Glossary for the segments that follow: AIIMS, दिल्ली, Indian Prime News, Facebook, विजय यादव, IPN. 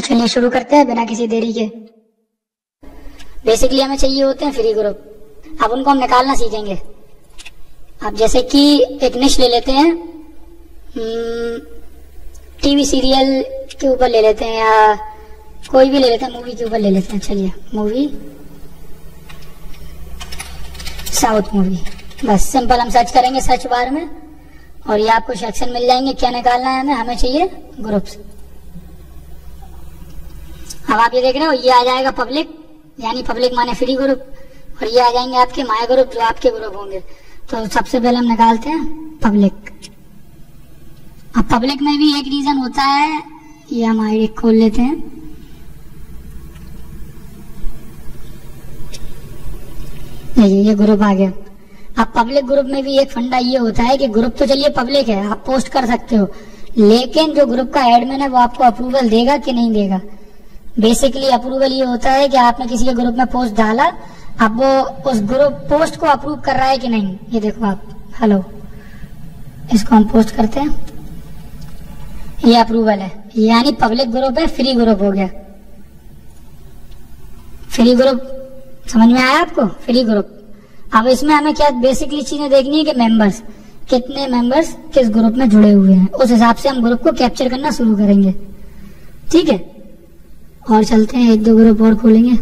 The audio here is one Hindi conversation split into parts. तो चलिए शुरू करते हैं बिना किसी देरी के। बेसिकली हमें चाहिए होते हैं फ्री ग्रुप। अब उनको हम निकालना सीखेंगे। अब जैसे कि एक निश ले लेते हैं, टीवी सीरियल के ऊपर ले लेते हैं या कोई भी ले लेते हैं, मूवी के ऊपर ले लेते हैं। चलिए मूवी, साउथ मूवी, बस सिंपल हम सर्च करेंगे सर्च बार में और ये आपको सेक्शन मिल जाएंगे। क्या निकालना है हमें? हमें चाहिए ग्रुप्स। अब आप ये देख रहे हो ये आ जाएगा पब्लिक, यानी पब्लिक माने फ्री ग्रुप, और ये आ जाएंगे आपके माय ग्रुप जो आपके ग्रुप होंगे। तो सबसे पहले हम निकालते हैं पब्लिक। अब पब्लिक में भी एक रीजन होता है, ये हम आईडी खोल लेते हैं। ये ग्रुप आ गया। अब पब्लिक ग्रुप में भी एक फंडा ये होता है कि ग्रुप तो चलिए पब्लिक है, आप पोस्ट कर सकते हो, लेकिन जो ग्रुप का एडमिन है वो आपको अप्रूवल देगा कि नहीं देगा। बेसिकली अप्रूवल ये होता है कि आपने किसी के ग्रुप में पोस्ट डाला, अब वो उस ग्रुप पोस्ट को अप्रूव कर रहा है कि नहीं। ये देखो आप, हेलो, इसको हम पोस्ट करते हैं, ये अप्रूवल है, यानी पब्लिक ग्रुप है, फ्री ग्रुप हो गया। फ्री ग्रुप समझ में आया आपको? Free group. अब इसमें हमें क्या बेसिकली चीजें देखनी है कि मेंबर्स, कितने मेंबर्स किस ग्रुप में जुड़े हुए हैं, उस हिसाब से हम ग्रुप को कैप्चर करना शुरू करेंगे। ठीक है, और चलते हैं एक दो ग्रुप और खोलेंगे।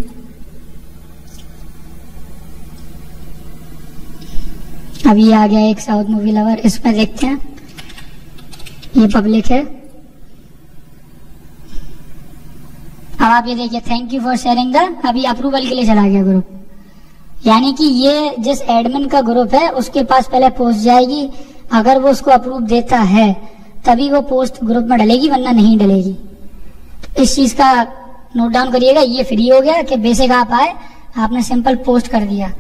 अब ये आ गया एक साउथ मूवी लवर, इसमें देखते हैं, ये पब्लिक है। अब आप ये देखिए, thank you for sharing the, अभी अप्रूवल के लिए चला गया ग्रुप, यानी कि ये जिस एडमिन का ग्रुप है उसके पास पहले पोस्ट जाएगी, अगर वो उसको अप्रूव देता है तभी वो पोस्ट ग्रुप में डलेगी, वरना नहीं डलेगी। इस चीज का नोट डाउन करिएगा। ये फ्री हो गया कि बेसिक आप आए, आपने सिंपल पोस्ट कर दिया।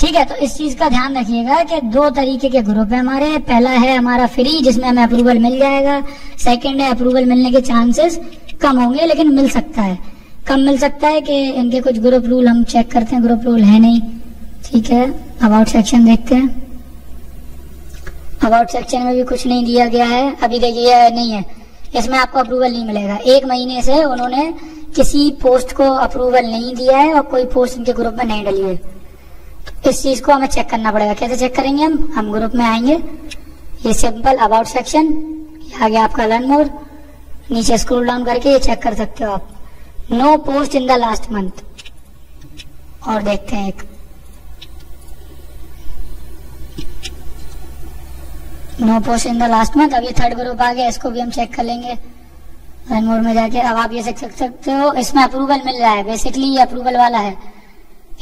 ठीक है, तो इस चीज का ध्यान रखिएगा कि दो तरीके के ग्रुप है हमारे। पहला है हमारा फ्री, जिसमें हमें अप्रूवल मिल जाएगा। सेकंड है, अप्रूवल मिलने के चांसेस कम होंगे लेकिन मिल सकता है। कम मिल सकता है कि इनके कुछ ग्रुप रूल हम चेक करते हैं, ग्रुप रूल है नहीं। ठीक है, अबाउट सेक्शन देखते हैं। अबाउट सेक्शन में भी कुछ नहीं दिया गया है। अभी देखिए नहीं है, इसमें आपको अप्रूवल नहीं मिलेगा। एक महीने से उन्होंने किसी पोस्ट को अप्रूवल नहीं दिया है और कोई पोस्ट इनके ग्रुप में नहीं डली है। तो इस चीज को हमें चेक करना पड़ेगा। कैसे चेक करेंगे हम ग्रुप में आएंगे, ये सिंपल अबाउट सेक्शन, आ गया आपका लर्न मोर, नीचे स्क्रॉल डाउन करके ये चेक कर सकते हो आप, no post in the last month. और देखते हैं एक, no post in the last month. अब ये थर्ड ग्रुप आ गया, इसको भी हम चेक कर लेंगे रन मोड में जाके। अब आप ये चेक कर सकते हो, इसमें अप्रूवल मिल रहा है। बेसिकली ये अप्रूवल वाला है,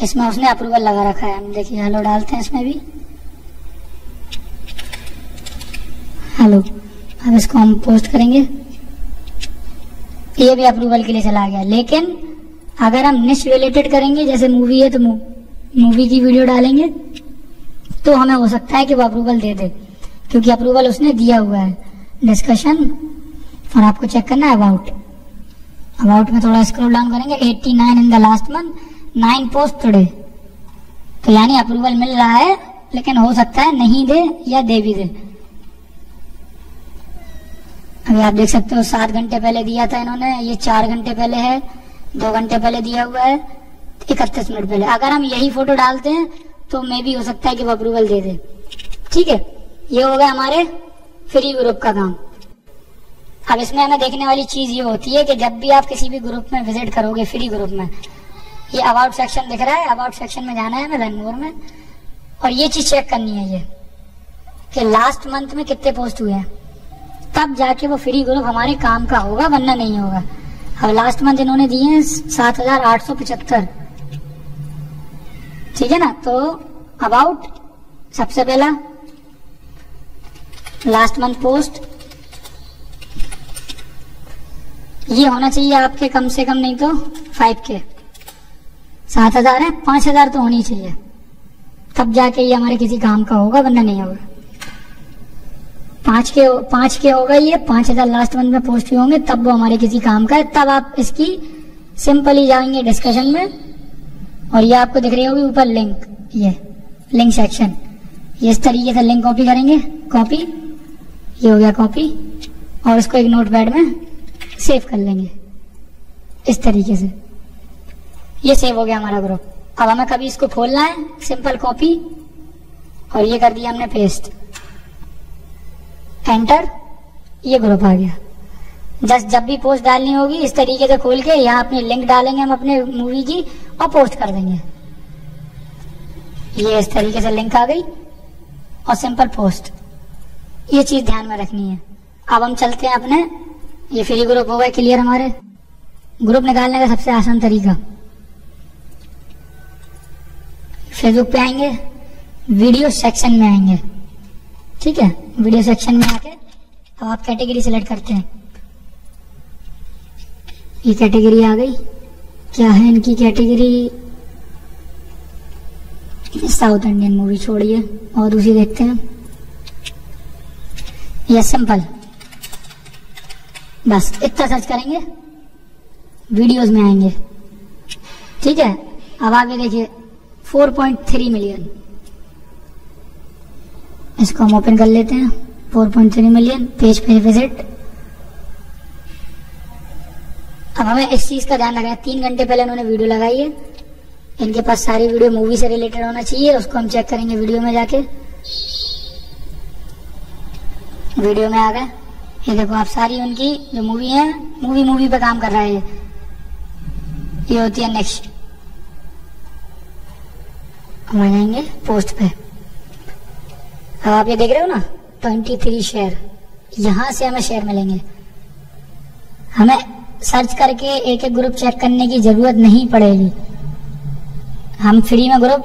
इसमें उसने अप्रूवल लगा रखा है। हम देखिए हेलो डालते हैं इसमें भी, हेलो। अब इसको हम पोस्ट करेंगे, ये भी अप्रूवल के लिए चला गया। लेकिन अगर हम निश रिलेटेड करेंगे, जैसे मूवी है तो मूवी की वीडियो डालेंगे, तो हमें हो सकता है कि वो अप्रूवल दे दे, क्योंकि अप्रूवल उसने दिया हुआ है। डिस्कशन, और आपको चेक करना है अबाउट। अबाउट में थोड़ा स्क्रॉल डाउन करेंगे, 89 in the last month, 9 post today. तो यानी अप्रूवल मिल रहा है, लेकिन हो सकता है नहीं दे या दे भी दे। अभी आप देख सकते हो 7 घंटे पहले दिया था इन्होंने, ये 4 घंटे पहले है, 2 घंटे पहले दिया हुआ है, 31 मिनट पहले। अगर हम यही फोटो डालते हैं तो मे भी हो सकता है कि वो अप्रूवल दे दे। ठीक है, ये हो गया हमारे फ्री ग्रुप का काम। अब इसमें हमें देखने वाली चीज ये होती है कि जब भी आप किसी भी ग्रुप में विजिट करोगे, फ्री ग्रुप में, ये अबाउट सेक्शन दिख रहा है, अबाउट सेक्शन में जाना है हमें रन मोर में, और ये चीज चेक करनी है ये कि लास्ट मंथ में कितने पोस्ट हुए हैं, तब जाके वो फ्री ग्रुप हमारे काम का होगा, वरना नहीं होगा। अब लास्ट मंथ इन्होंने दिए हैं 7,875। ठीक है ना, तो अबाउट सबसे पहला, लास्ट मंथ पोस्ट, ये होना चाहिए आपके कम से कम नहीं तो 5K। 7,000 है, 5,000 तो होनी चाहिए, तब जाके ये हमारे किसी काम का होगा, वरना नहीं होगा। 5K होगा ये, 5,000 लास्ट मंथ में पोस्ट हुए होंगे, तब वो हमारे किसी काम का है। तब आप इसकी सिंपली जाएंगे डिस्कशन में, और ये आपको दिख रही होगी ऊपर लिंक, ये लिंक सेक्शन, ये इस तरीके से लिंक कॉपी करेंगे, कॉपी, ये हो गया कॉपी, और इसको एक नोटपैड में सेव कर लेंगे। इस तरीके से ये सेव हो गया हमारा ग्रुप। अब हमें कभी इसको खोलना है, सिंपल कॉपी और ये कर दिया हमने पेस्ट, एंटर, ये ग्रुप आ गया। जस्ट जब भी पोस्ट डालनी होगी इस तरीके से खोल के यहाँ अपनी लिंक डालेंगे हम अपने मूवी की और पोस्ट कर देंगे। ये इस तरीके से लिंक आ गई और सिंपल पोस्ट, ये चीज ध्यान में रखनी है। अब हम चलते हैं अपने, ये फ्री ग्रुप हो गए क्लियर। हमारे ग्रुप निकालने का सबसे आसान तरीका, फेसबुक पे आएंगे, वीडियो सेक्शन में आएंगे, ठीक है। वीडियो सेक्शन में आके अब आप कैटेगरी सिलेक्ट करते हैं, ये कैटेगरी आ गई। क्या है इनकी कैटेगरी, साउथ इंडियन मूवी छोड़िए और दूसरी देखते हैं, ये सिंपल, बस इतना सर्च करेंगे, वीडियोस में आएंगे, ठीक है। अब आगे देखिए 4.3 मिलियन, इसको हम ओपन कर लेते हैं, 4.3 मिलियन पेज पे विजिट। अब हमें इस चीज का ध्यान रखना है, 3 घंटे पहले उन्होंने वीडियो लगाई है, इनके पास सारी वीडियो मूवी से रिलेटेड होना चाहिए। उसको हम चेक करेंगे वीडियो में जाके, वीडियो में आ गए, ये देखो आप सारी उनकी जो मूवी है, मूवी पे काम कर रहा है। ये होती है नेक्स्ट, हम आ जाएंगे पोस्ट पे। अब आप ये देख रहे हो ना 23 शेयर, यहाँ से हमें शेयर मिलेंगे। हमें सर्च करके एक एक ग्रुप चेक करने की जरूरत नहीं पड़ेगी, हम फ्री में ग्रुप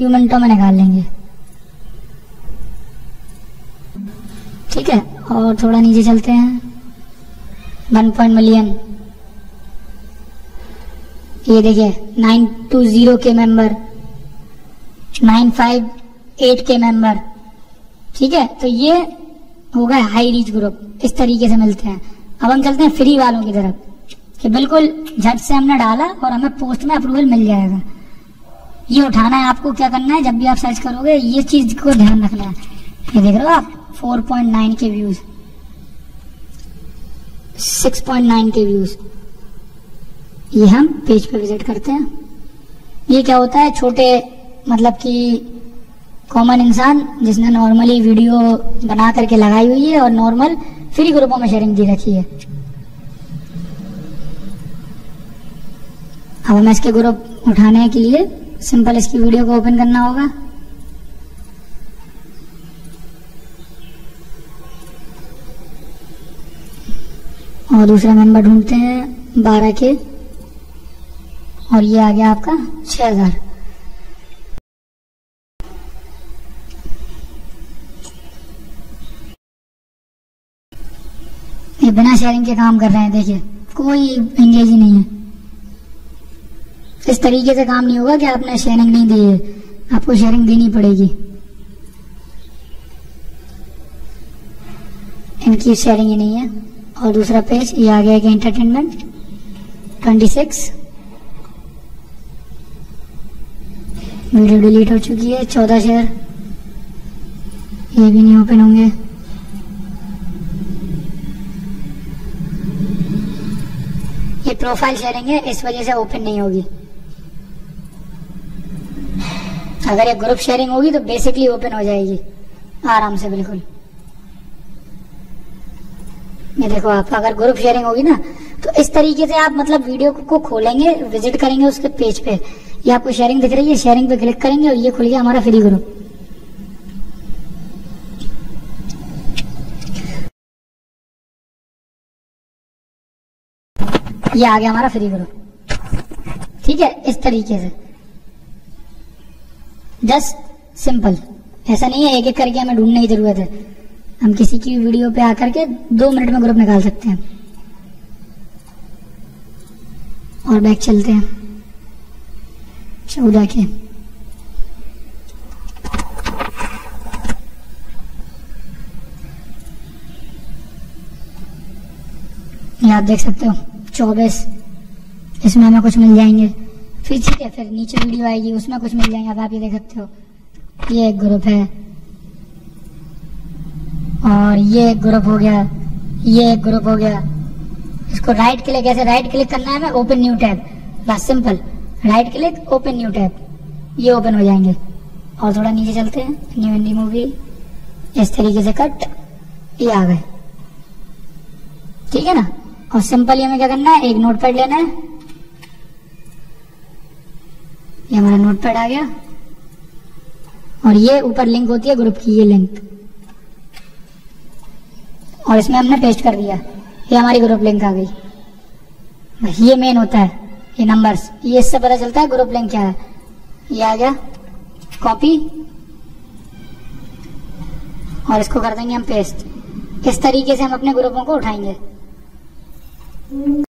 few मिनटों में निकाल लेंगे, ठीक है। और थोड़ा नीचे चलते हैं, 1 मिलियन, ये देखिए 920K मेंबर, 958K मेंबर, ठीक है। तो ये हो गया हाई रीच ग्रुप, इस तरीके से मिलते हैं। अब हम चलते हैं फ्री वालों की तरफ, कि बिल्कुल झट से हमने डाला और हमें पोस्ट में अप्रूवल मिल जाएगा। ये उठाना है आपको, क्या करना है जब भी आप सर्च करोगे ये चीज को ध्यान रखना है। ये देख रहे हो आप 4.9 के व्यूज, 6.9 के व्यूज, ये हम पेज पे विजिट करते हैं। ये क्या होता है, छोटे मतलब कि कॉमन इंसान जिसने नॉर्मली वीडियो बना करके लगाई हुई है और नॉर्मल फ्री ग्रुपों में शेयरिंग दी रखी है। अब हमें इसके ग्रुप उठाने के लिए सिंपल इसकी वीडियो को ओपन करना होगा, और दूसरा मेंबर ढूंढते हैं 12K, और ये आ गया आपका 6000। ये बिना शेयरिंग के काम कर रहे हैं, देखिए कोई एंगेज ही नहीं है। इस तरीके से काम नहीं होगा कि आपने शेयरिंग नहीं दी है, आपको शेयरिंग देनी पड़ेगी। इनकी शेयरिंग ही नहीं है। और दूसरा पेज ये आ गया कि एंटरटेनमेंट 26, वीडियो डिलीट हो चुकी है, 14 शेयर, ये भी नहीं ओपन होंगे। ये प्रोफाइल शेयरिंग है, इस वजह से ओपन नहीं होगी। अगर ये ग्रुप शेयरिंग होगी तो बेसिकली ओपन हो जाएगी आराम से, बिल्कुल। ये देखो आप, अगर ग्रुप शेयरिंग होगी ना तो इस तरीके से आप मतलब वीडियो को खोलेंगे, विजिट करेंगे उसके पेज पे, ये आपको शेयरिंग दिख रही है, शेयरिंग पे क्लिक करेंगे और ये खुल गया हमारा फ्री ग्रुप। ये आ गया हमारा फ्री ग्रुप, ठीक है। इस तरीके से जस्ट सिंपल, ऐसा नहीं है एक एक करके हमें ढूंढने की जरूरत है, हम किसी की वीडियो पे आकर के 2 मिनट में ग्रुप निकाल सकते हैं। और बैक चलते हैं, 14K, ये आप देख सकते हो 24, इसमें हमें कुछ मिल जाएंगे। फिर ठीक है, फिर नीचे वीडियो आएगी उसमें कुछ मिल जाएंगे। अब आप ये देख सकते हो ये एक ग्रुप है, और ये एक ग्रुप हो गया, ये एक ग्रुप हो गया। इसको राइट क्लिक, ऐसे राइट क्लिक करना है, मैं ओपन न्यू टैब, बस simple right click open new tab, ये ओपन हो जाएंगे। और थोड़ा नीचे चलते हैं, न्यू हिंदी मूवी इस तरीके से कट, ये आ गए, ठीक है ना। और सिंपल हमें क्या करना है, एक नोटपैड लेना है, ये हमारा नोटपैड आ गया, और ये ऊपर लिंक होती है ग्रुप की, ये लिंक, और इसमें हमने पेस्ट कर दिया, ये हमारी ग्रुप लिंक आ गई। ये मेन होता है, ये नंबर्स, ये इससे पता चलता है ग्रुप लिंक क्या है। ये आ गया कॉपी, और इसको कर देंगे हम पेस्ट। इस तरीके से हम अपने ग्रुपों को उठाएंगे।